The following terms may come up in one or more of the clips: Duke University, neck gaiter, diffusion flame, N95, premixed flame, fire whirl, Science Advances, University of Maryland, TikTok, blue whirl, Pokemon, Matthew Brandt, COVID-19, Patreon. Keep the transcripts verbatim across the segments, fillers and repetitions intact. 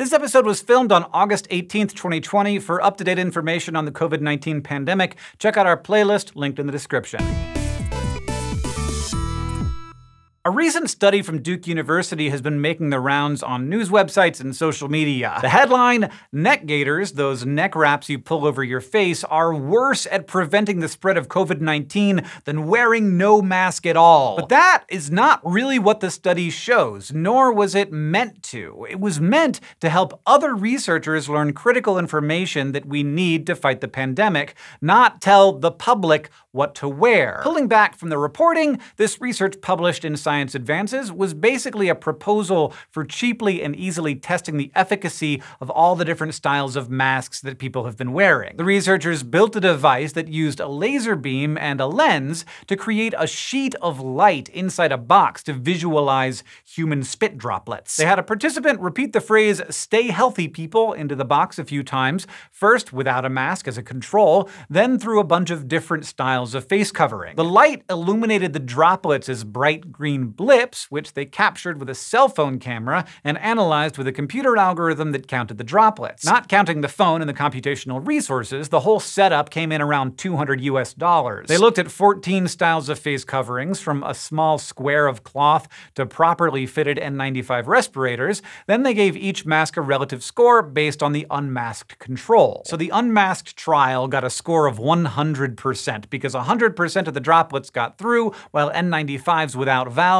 This episode was filmed on August eighteenth, twenty twenty. For up-to-date information on the COVID nineteen pandemic, check out our playlist linked in the description. A recent study from Duke University has been making the rounds on news websites and social media. The headline, neck gaiters, those neck wraps you pull over your face, are worse at preventing the spread of COVID nineteen than wearing no mask at all. But that is not really what the study shows, nor was it meant to. It was meant to help other researchers learn critical information that we need to fight the pandemic, not tell the public what to wear. Pulling back from the reporting, this research published in Science Advances was basically a proposal for cheaply and easily testing the efficacy of all the different styles of masks that people have been wearing. The researchers built a device that used a laser beam and a lens to create a sheet of light inside a box to visualize human spit droplets. They had a participant repeat the phrase, "stay healthy people," into the box a few times, first without a mask as a control, then through a bunch of different styles of face covering. The light illuminated the droplets as bright green blips, which they captured with a cell phone camera and analyzed with a computer algorithm that counted the droplets. Not counting the phone and the computational resources, the whole setup came in around two hundred US dollars. They looked at fourteen styles of face coverings, from a small square of cloth to properly fitted N ninety-five respirators. Then they gave each mask a relative score based on the unmasked control. So the unmasked trial got a score of one hundred percent because one hundred percent of the droplets got through, while N ninety-fives without valves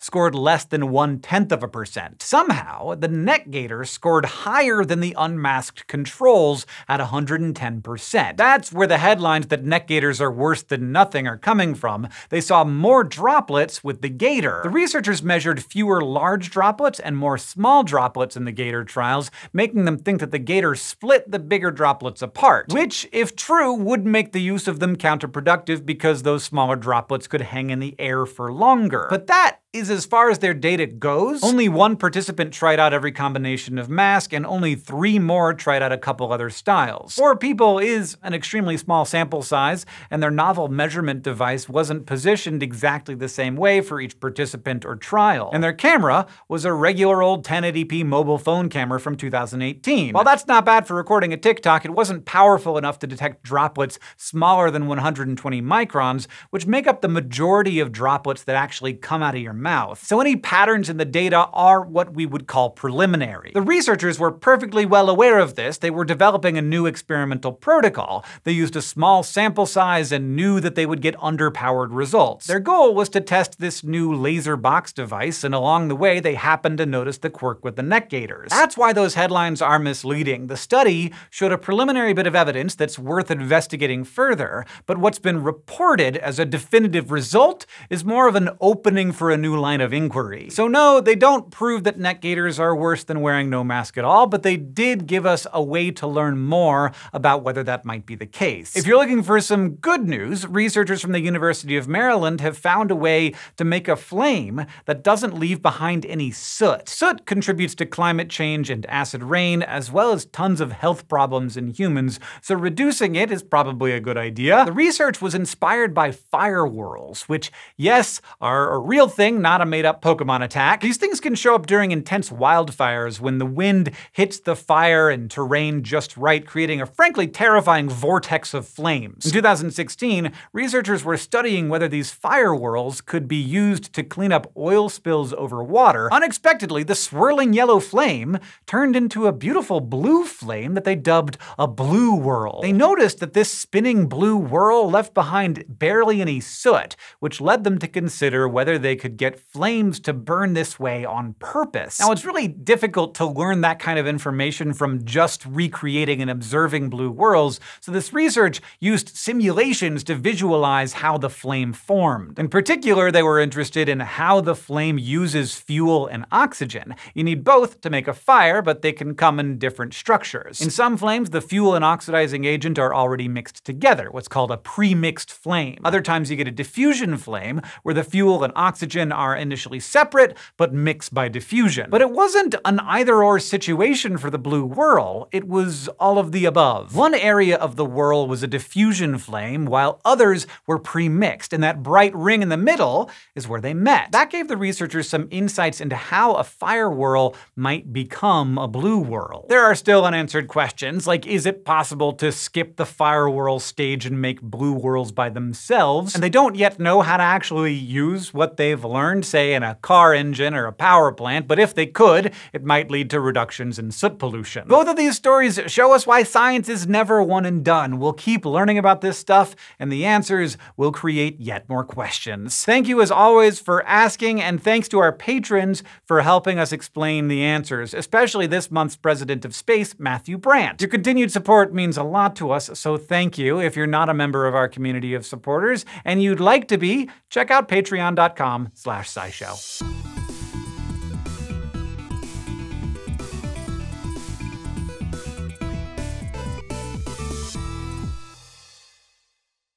scored less than one-tenth of a percent. Somehow, the neck gaiter scored higher than the unmasked controls at one hundred ten percent. That's where the headlines that neck gaiters are worse than nothing are coming from. They saw more droplets with the gaiter. The researchers measured fewer large droplets and more small droplets in the gaiter trials, making them think that the gaiter split the bigger droplets apart, which, if true, would make the use of them counterproductive, because those smaller droplets could hang in the air for longer. But that is as far as their data goes. Only one participant tried out every combination of mask, and only three more tried out a couple other styles. Four people is an extremely small sample size, and their novel measurement device wasn't positioned exactly the same way for each participant or trial. And their camera was a regular old ten eighty p mobile phone camera from two thousand eighteen. While that's not bad for recording a TikTok, it wasn't powerful enough to detect droplets smaller than one hundred twenty microns, which make up the majority of droplets that actually come out of your mouth. So any patterns in the data are what we would call preliminary. The researchers were perfectly well aware of this. They were developing a new experimental protocol. They used a small sample size and knew that they would get underpowered results. Their goal was to test this new laser box device, and along the way they happened to notice the quirk with the neck gaiters. That's why those headlines are misleading. The study showed a preliminary bit of evidence that's worth investigating further, but what's been reported as a definitive result is more of an opening for a new line of inquiry. So no, they don't prove that neck gaiters are worse than wearing no mask at all, but they did give us a way to learn more about whether that might be the case. If you're looking for some good news, researchers from the University of Maryland have found a way to make a flame that doesn't leave behind any soot. Soot contributes to climate change and acid rain, as well as tons of health problems in humans, so reducing it is probably a good idea. The research was inspired by fire whorls, which, yes, are a real thing, not a made-up Pokemon attack. These things can show up during intense wildfires when the wind hits the fire and terrain just right, creating a frankly terrifying vortex of flames. In two thousand sixteen, researchers were studying whether these fire whorls could be used to clean up oil spills over water. Unexpectedly, the swirling yellow flame turned into a beautiful blue flame that they dubbed a blue whirl. They noticed that this spinning blue whirl left behind barely any soot, which led them to consider whether they could get flames to burn this way on purpose. Now, it's really difficult to learn that kind of information from just recreating and observing blue whirls, so this research used simulations to visualize how the flame formed. In particular, they were interested in how the flame uses fuel and oxygen. You need both to make a fire, but they can come in different structures. In some flames, the fuel and oxidizing agent are already mixed together, what's called a pre-mixed flame. Other times you get a diffusion flame, where the fuel and oxygen are initially separate, but mix by diffusion. But it wasn't an either-or situation for the blue whirl, it was all of the above. One area of the whirl was a diffusion flame, while others were pre-mixed, and that bright ring in the middle is where they met. That gave the researchers some insights into how a fire whirl might become a blue whirl. There are still unanswered questions, like is it possible to skip the fire whirl stage and make blue whirls by themselves? And they don't yet know how to actually use what they've learned, say in a car engine or a power plant, but if they could, it might lead to reductions in soot pollution. Both of these stories show us why science is never one and done. We'll keep learning about this stuff, and the answers will create yet more questions. Thank you as always for asking, and thanks to our patrons for helping us explain the answers, especially this month's President of Space, Matthew Brandt. Your continued support means a lot to us, so thank you. If you're not a member of our community of supporters, and you'd like to be, check out patreon dot com slash scishow.